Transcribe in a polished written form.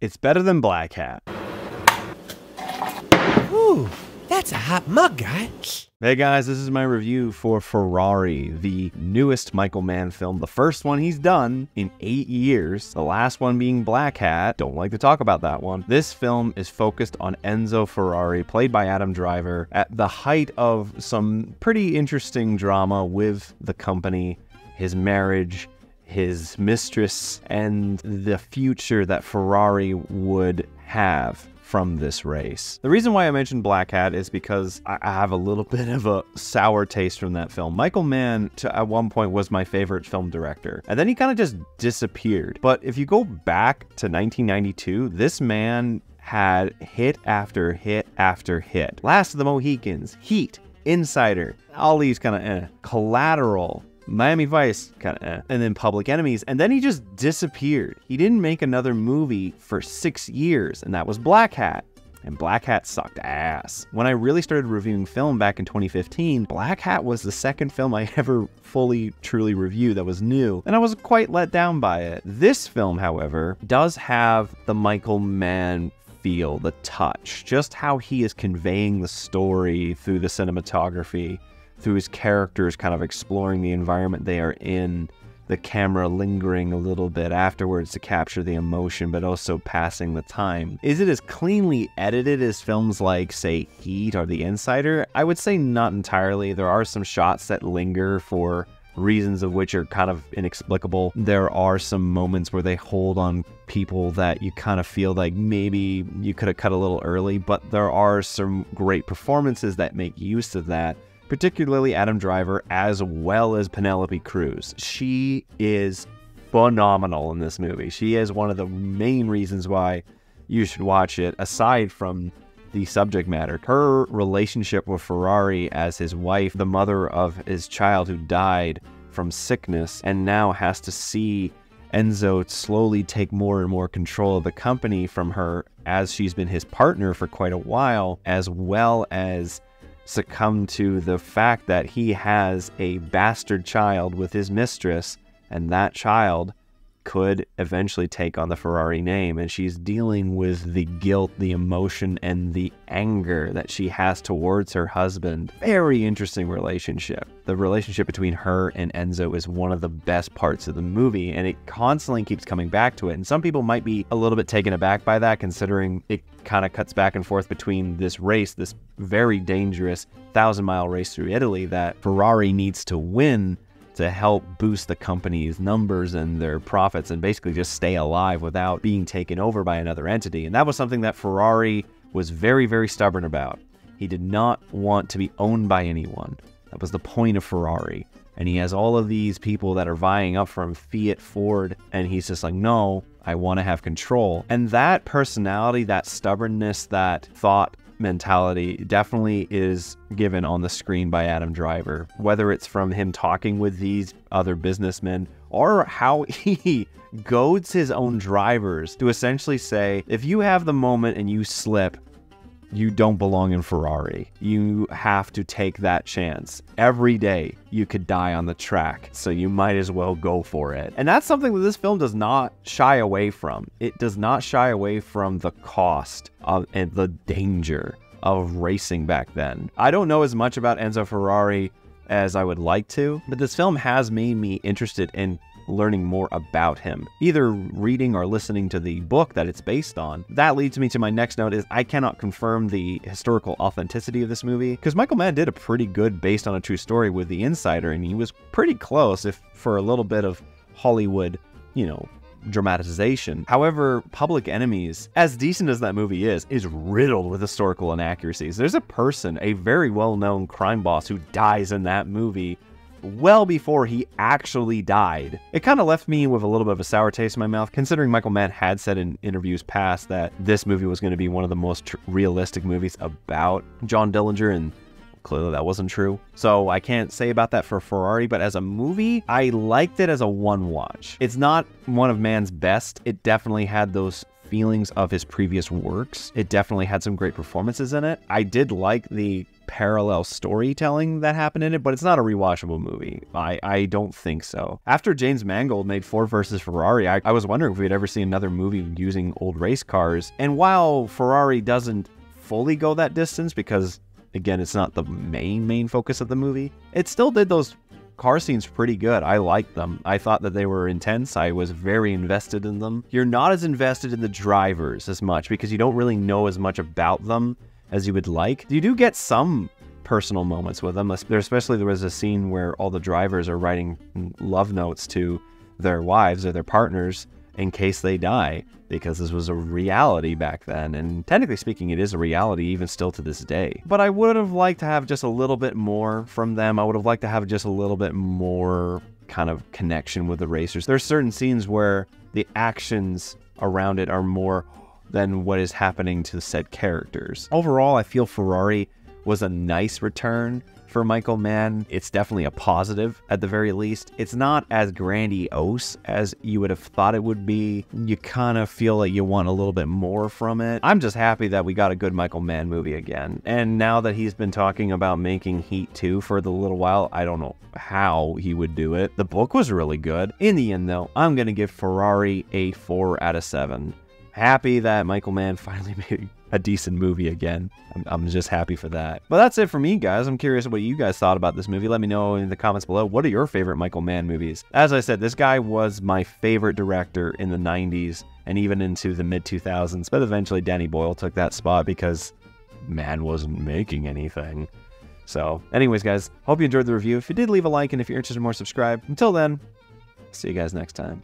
It's better than Black Hat. Ooh, that's a hot mug, guys. Hey guys, this is my review for Ferrari, the newest Michael Mann film. The first one he's done in 8 years, the last one being Black Hat. Don't like to talk about that one. This film is focused on Enzo Ferrari, played by Adam Driver, at the height of some pretty interesting drama with the company, his marriage, his mistress, and the future that Ferrari would have from this race. The reason why I mentioned Black Hat is because I have a little bit of a sour taste from that film. Michael Mann, at one point, was my favorite film director, and then he kind of just disappeared. But if you go back to 1992, this man had hit after hit after hit. Last of the Mohicans, Heat, Insider, all these kind of Collateral, Miami Vice, kind of and then Public Enemies, and then he just disappeared. He didn't make another movie for 6 years, and that was Black Hat, and Black Hat sucked ass. When I really started reviewing film back in 2015, Black Hat was the second film I ever fully, truly reviewed that was new, and I was quite let down by it. This film, however, does have the Michael Mann feel, the touch, just how he is conveying the story through the cinematography, through his characters kind of exploring the environment they are in, the camera lingering a little bit afterwards to capture the emotion, but also passing the time. Is it as cleanly edited as films like, say, Heat or The Insider? I would say not entirely. There are some shots that linger for reasons of which are kind of inexplicable. There are some moments where they hold on people that you kind of feel like maybe you could have cut a little early, but there are some great performances that make use of that, particularly Adam Driver as well as Penelope Cruz. She is phenomenal in this movie. She is one of the main reasons why you should watch it, aside from the subject matter. Her relationship with Ferrari as his wife, the mother of his child who died from sickness, and now has to see Enzo slowly take more and more control of the company from her, as she's been his partner for quite a while, as well as succumb to the fact that he has a bastard child with his mistress, and that child could eventually take on the Ferrari name. And she's dealing with the guilt, the emotion, and the anger that she has towards her husband. Very interesting relationship. The relationship between her and Enzo is one of the best parts of the movie, and it constantly keeps coming back to it. And some people might be a little bit taken aback by that, considering it kind of cuts back and forth between this race, this very dangerous 1,000-mile race through Italy that Ferrari needs to win to help boost the company's numbers and their profits and basically just stay alive without being taken over by another entity. And that was something that Ferrari was very, very stubborn about. He did not want to be owned by anyone. That was the point of Ferrari. And he has all of these people that are vying up from Fiat, Ford, and he's just like, no, I want to have control. And that personality, that stubbornness, that thought mentality definitely is given on the screen by Adam Driver, whether it's from him talking with these other businessmen or how he goads his own drivers to essentially say, if you have the moment and you slip, you don't belong in Ferrari. You have to take that chance. Every day you could die on the track, so you might as well go for it. And that's something that this film does not shy away from. It does not shy away from the cost and the danger of racing back then. I don't know as much about Enzo Ferrari as I would like to, but this film has made me interested in learning more about him, either reading or listening to the book that it's based on. That leads me to my next note is I cannot confirm the historical authenticity of this movie, because Michael Mann did a pretty good based on a true story with The Insider, and he was pretty close if for a little bit of Hollywood, you know, dramatization. However, Public Enemies, as decent as that movie is riddled with historical inaccuracies. There's a person, a very well-known crime boss, who dies in that movie well before he actually died. It kind of left me with a little bit of a sour taste in my mouth, considering Michael Mann had said in interviews past that this movie was going to be one of the most realistic movies about John Dillinger, and clearly that wasn't true. So I can't say about that for Ferrari, but as a movie, I liked it as a one watch. It's not one of Mann's best. It definitely had those feelings of his previous works. It definitely had some great performances in it. I did like the parallel storytelling that happened in it, but it's not a rewatchable movie. I don't think so. After James Mangold made Ford versus Ferrari, I was wondering if we'd ever see another movie using old race cars. And while Ferrari doesn't fully go that distance, because again, it's not the main focus of the movie, it still did those car scenes pretty good. I liked them. I thought that they were intense. I was very invested in them. You're not as invested in the drivers as much because you don't really know as much about them as you would like. You do get some personal moments with them. Especially there was a scene where all the drivers are writing love notes to their wives or their partners in case they die, because this was a reality back then, and technically speaking, it is a reality even still to this day. But I would have liked to have just a little bit more from them. I would have liked to have just a little bit more kind of connection with the racers. There's certain scenes where the actions around it are more than what is happening to said characters. Overall, I feel Ferrari was a nice return for Michael Mann. It's definitely a positive at the very least. It's not as grandiose as you would have thought it would be. You kind of feel like you want a little bit more from it. I'm just happy that we got a good Michael Mann movie again. And now that he's been talking about making Heat 2 for the little while, I don't know how he would do it. The book was really good. In the end though, I'm gonna give Ferrari a 4 out of 7. Happy that Michael Mann finally made a decent movie again. I'm just happy for that. But that's it for me, guys. I'm curious what you guys thought about this movie. Let me know in the comments below. What are your favorite Michael Mann movies? As I said, this guy was my favorite director in the 90s and even into the mid-2000s. But eventually Danny Boyle took that spot because Mann wasn't making anything. So anyways, guys, hope you enjoyed the review. If you did, leave a like, and if you're interested in more, subscribe. Until then, see you guys next time.